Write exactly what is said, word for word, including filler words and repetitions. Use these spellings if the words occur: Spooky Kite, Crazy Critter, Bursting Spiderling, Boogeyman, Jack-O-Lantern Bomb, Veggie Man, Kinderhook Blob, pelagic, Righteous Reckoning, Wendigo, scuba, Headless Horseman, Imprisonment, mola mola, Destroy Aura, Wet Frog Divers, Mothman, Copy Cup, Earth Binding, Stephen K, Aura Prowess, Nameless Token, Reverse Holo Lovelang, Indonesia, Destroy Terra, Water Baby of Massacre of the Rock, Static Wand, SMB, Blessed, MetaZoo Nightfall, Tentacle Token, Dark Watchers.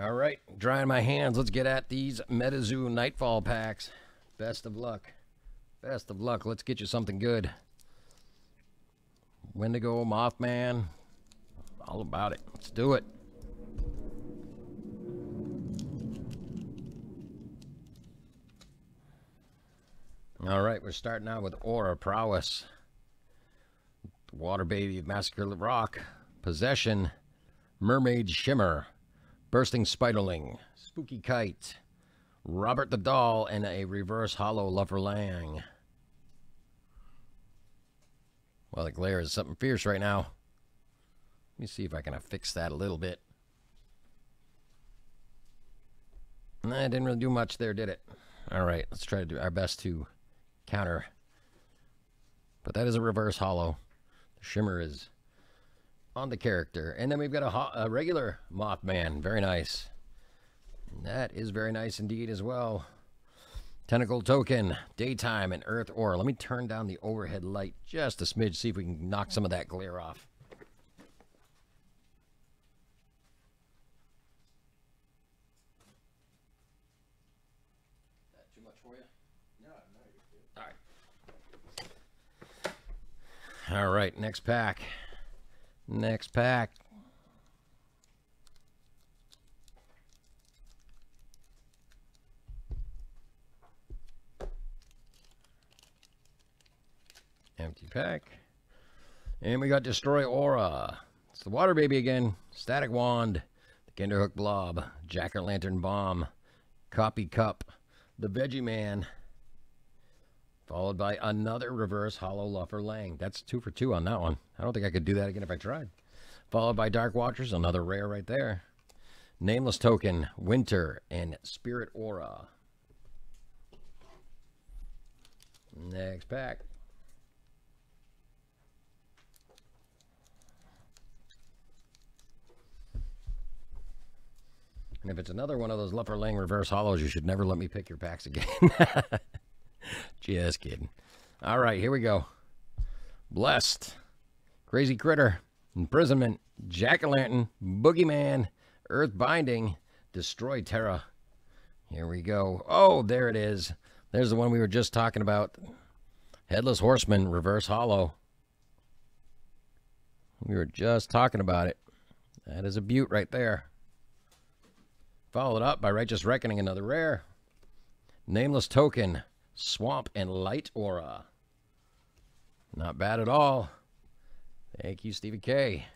All right, drying my hands. Let's get at these MetaZoo Nightfall packs. Best of luck. Best of luck. Let's get you something good. Wendigo, Mothman, all about it. Let's do it. All right, we're starting out with Aura Prowess, Water Baby of Massacre of the Rock, Possession, Mermaid Shimmer, Bursting Spiderling, Spooky Kite, Robert the Doll, and a Reverse Holo Lovelang. Well, the glare is something fierce right now. Let me see if I can fix that a little bit. Nah, it didn't really do much there, did it? All right, let's try to do our best to counter. But that is a reverse holo. The shimmer is on the character. And then we've got a, a regular Mothman. Very nice. And that is very nice indeed as well. Tentacle Token, Daytime, and Earth Aura. Let me turn down the overhead light just a smidge, see if we can knock some of that glare off. Is that too much for you? No, no, you're good. All right. All right, next pack. Next pack. Empty pack. And we got Destroy Aura. It's the Water Baby again. Static Wand. The Kinderhook Blob. Jack-O-Lantern Bomb. Copy Cup. The Veggie Man. Followed by another Reverse Holo Lovelang. That's two for two on that one. I don't think I could do that again if I tried. Followed by Dark Watchers. Another rare right there. Nameless Token. Winter. And Spirit Aura. Next pack. And if it's another one of those Lovelang reverse hollows, you should never let me pick your packs again. Just kidding. All right, here we go. Blessed, Crazy Critter, Imprisonment, Jack-O-Lantern, Boogeyman, Earth Binding, Destroy Terra. Here we go. Oh, there it is. There's the one we were just talking about. Headless Horseman, reverse hollow. We were just talking about it. That is a beaut right there. Followed up by Righteous Reckoning, another rare. Nameless Token, Swamp, and Light Aura. Not bad at all. Thank you, Stephen K.